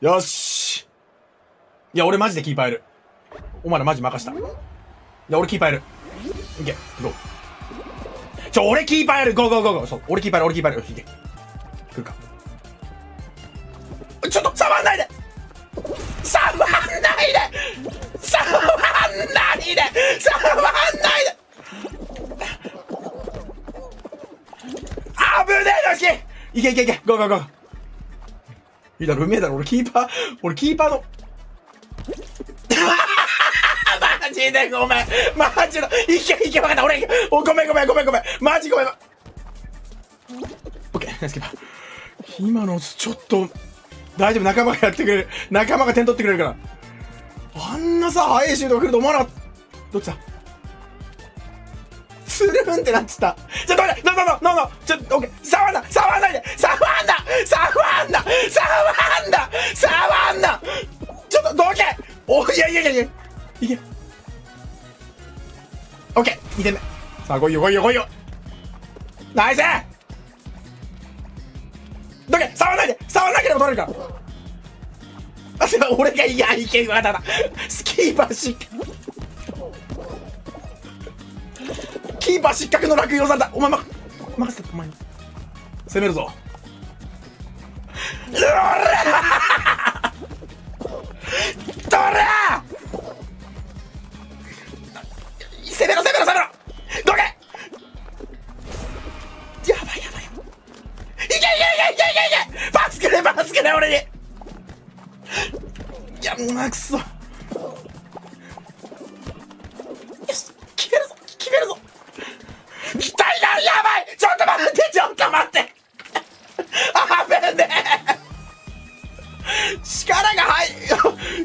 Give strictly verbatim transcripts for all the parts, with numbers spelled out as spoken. よし。いや、俺マジでキーパーいる。お前らマジ任した。いや、俺キーパーいる。いけ、ゴー。ちょ、俺キーパーいる。ゴーゴーゴーゴー。そう、俺キーパーいる、俺キーパーいる。いけ。来るか。ちょっと、触んないで触んないで触んないで触んないで危ねえのしいけいけいけゴーゴーゴーいいだろ、うめえだろ、俺キーパー、俺キーパーのマジでごめんマジのいけいけ分かった、俺いけごめんごめんごめんごめんマジごめん OK ナイスキーパー今のちょっと大丈夫、仲間がやってくれる。仲間が点取ってくれるから。あんなさ、速いシュートが来ると思わなかった。どっちだスルーンってなっちゃった。ちょっと待って、ノーノーノーノーちょっと、オッケー。触んな触んないで触んな触んな触んな触んなちょっと、どけお、いやいやいやいやいけ。オッケー、にてんめ。さあ、来いよ来いよ来いよナイスどけ触らないで触らなければ取れるからあ、すいません、俺がいや、いけるわ、ただスキーパー失格キーパー失格の落葉さんだお前、ま、任せて、お前に攻めるぞうららどら攻めろ、攻めろ、攻めろどけパスくれパスくれ俺にいやもうくそよし決めるぞ決めるぞ期待だやばいちょっと待ってちょっと待ってあぶねえ力が入り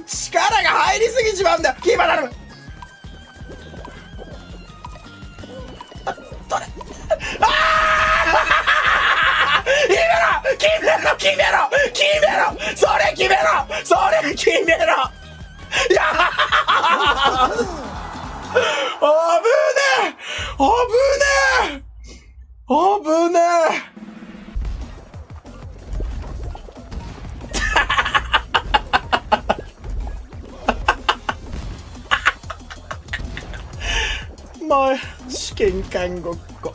力が入りすぎちまうんだよキーパー頼むあどれああ決めろ決めろ決めろ決めろそれ決めろそれ決めろいやあぶねえあぶねえあぶねえまあ試験看護っ子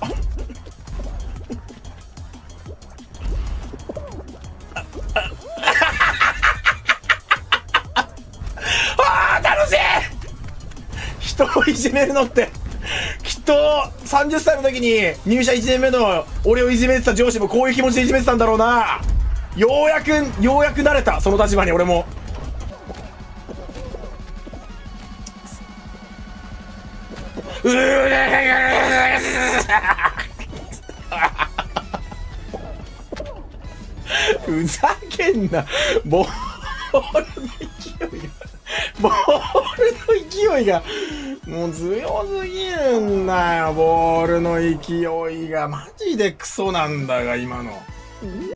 人をいじめるのってきっとさんじゅっさいの時に入社いちねんめの俺をいじめてた上司もこういう気持ちでいじめてたんだろうなようやくようやく慣れたその立場に俺もうーふざけんなボールの勢いがボールの勢いがもう強すぎるんだよボールの勢いがマジでクソなんだが今の。